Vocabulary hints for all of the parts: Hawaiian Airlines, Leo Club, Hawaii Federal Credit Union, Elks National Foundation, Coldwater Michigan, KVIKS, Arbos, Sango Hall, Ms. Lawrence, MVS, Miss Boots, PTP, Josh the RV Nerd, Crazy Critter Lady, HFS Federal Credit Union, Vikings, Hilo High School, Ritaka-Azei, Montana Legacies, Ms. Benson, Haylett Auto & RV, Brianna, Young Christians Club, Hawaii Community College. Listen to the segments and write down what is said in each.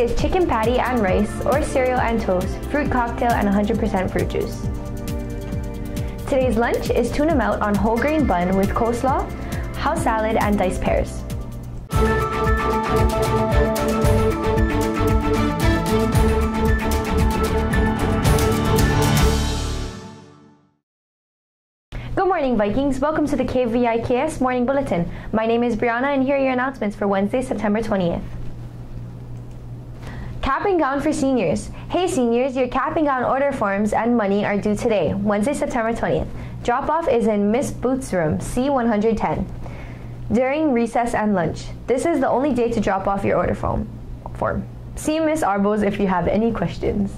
Today is chicken patty and rice, or cereal and toast, fruit cocktail, and 100% fruit juice. Today's lunch is tuna melt on whole grain bun with coleslaw, house salad, and diced pears. Good morning, Vikings. Welcome to the KVIKS Morning Bulletin. My name is Brianna, and here are your announcements for Wednesday, September 20th. Cap and gown for seniors. Hey seniors, your cap and gown order forms and money are due today, Wednesday, September 20th. Drop-off is in Miss Boots' room, C110, during recess and lunch. This is the only day to drop off your order form. See Miss Arbos if you have any questions.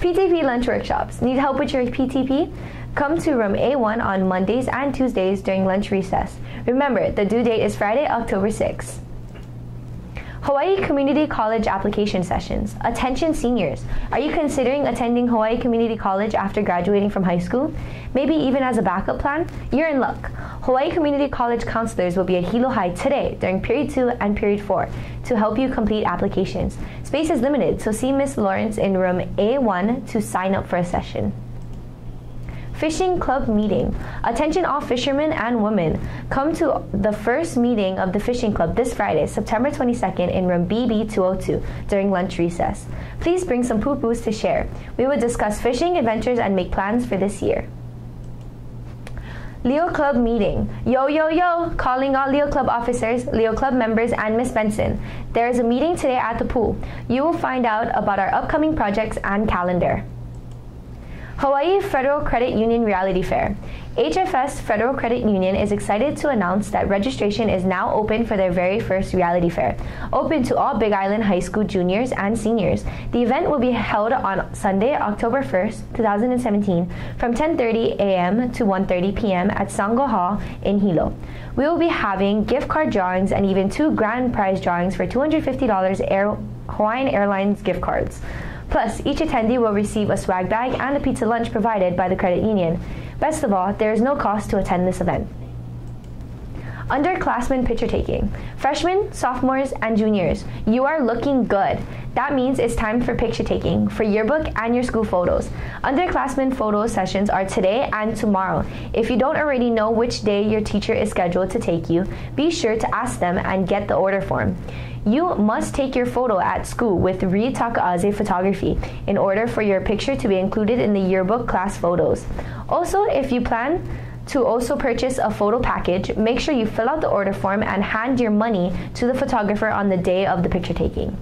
PTP lunch workshops. Need help with your PTP? Come to room A1 on Mondays and Tuesdays during lunch recess. Remember, the due date is Friday, October 6th. Hawaii Community College application sessions. Attention seniors, are you considering attending Hawaii Community College after graduating from high school? Maybe even as a backup plan? You're in luck. Hawaii Community College counselors will be at Hilo High today during Period 2 and Period 4 to help you complete applications. Space is limited, so see Ms. Lawrence in room A1 to sign up for a session. Fishing club meeting. Attention all fishermen and women. Come to the first meeting of the fishing club this Friday, September 22nd in room BB202 during lunch recess. Please bring some poo-poos to share. We will discuss fishing adventures and make plans for this year. Leo Club meeting. Yo, yo, yo! Calling all Leo Club officers, Leo Club members, and Ms. Benson. There is a meeting today at the pool. You will find out about our upcoming projects and calendar. Hawaii Federal Credit Union Reality Fair. HFS Federal Credit Union is excited to announce that registration is now open for their very first reality fair, open to all Big Island High School juniors and seniors. The event will be held on Sunday, October 1st, 2017, from 10:30 a.m. to 1:30 p.m. at Sango Hall in Hilo. We will be having gift card drawings and even two grand prize drawings for $250 Hawaiian Airlines gift cards. Plus, each attendee will receive a swag bag and a pizza lunch provided by the credit union. Best of all, there is no cost to attend this event. Underclassmen picture taking. Freshmen, sophomores, and juniors, you are looking good. That means it's time for picture taking for yearbook and your school photos. Underclassmen photo sessions are today and tomorrow. If you don't already know which day your teacher is scheduled to take you, be sure to ask them and get the order form. You must take your photo at school with Ritaka-Azei photography in order for your picture to be included in the yearbook class photos. Also, if you plan to also purchase a photo package, make sure you fill out the order form and hand your money to the photographer on the day of the picture taking.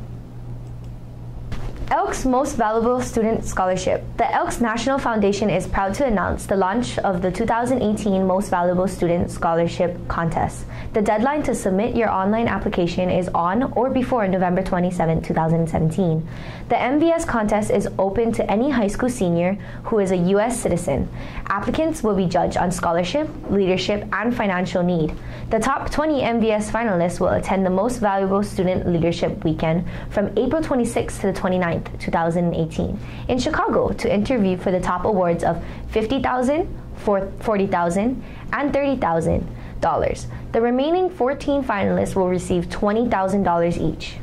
Elks Most Valuable Student Scholarship. The Elks National Foundation is proud to announce the launch of the 2018 Most Valuable Student Scholarship Contest. The deadline to submit your online application is on or before November 27, 2017. The MVS contest is open to any high school senior who is a U.S. citizen. Applicants will be judged on scholarship, leadership, and financial need. The top 20 MVS finalists will attend the Most Valuable Student Leadership Weekend from April 26 to the 29th. 2018 in Chicago to interview for the top awards of $50,000, $40,000, and $30,000. The remaining 14 finalists will receive $20,000 each.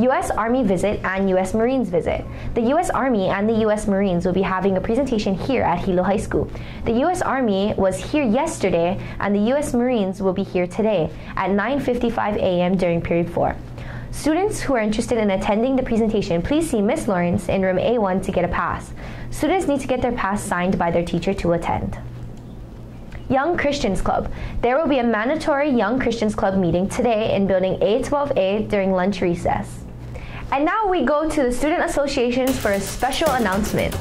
U.S. Army visit and U.S. Marines visit. The U.S. Army and the U.S. Marines will be having a presentation here at Hilo High School. The U.S. Army was here yesterday and the U.S. Marines will be here today at 9:55 a.m. during Period 4. Students who are interested in attending the presentation, please see Ms. Lawrence in room A1 to get a pass. Students need to get their pass signed by their teacher to attend. Young Christians Club. There will be a mandatory Young Christians Club meeting today in building A12A during lunch recess. And now we go to the student associations for a special announcement.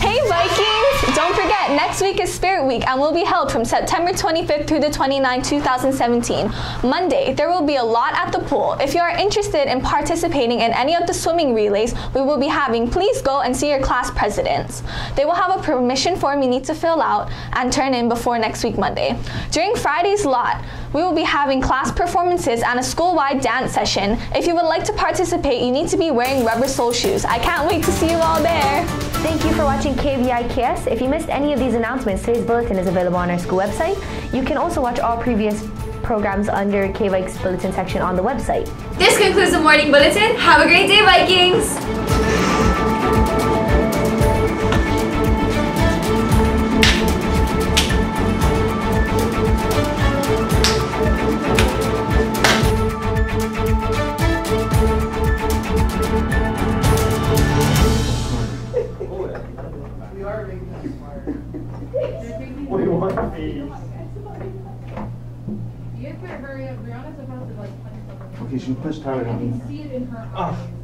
Hey Vikings! Don't forget, next week is Spirit Week and will be held from September 25th through the 29th, 2017. Monday, there will be a lot at the pool. If you are interested in participating in any of the swimming relays we will be having, please go and see your class presidents. They will have a permission form you need to fill out and turn in before next week Monday. During Friday's lot, we will be having class performances and a school-wide dance session. If you would like to participate, you need to be wearing rubber sole shoes. I can't wait to see you all there. Thank you for watching KVIKS. If you missed any of these announcements, today's bulletin is available on our school website. You can also watch all previous programs under KVIKS Bulletin section on the website. This concludes the morning bulletin. Have a great day, Vikings! She pushed harder than me. I can see it in her eyes.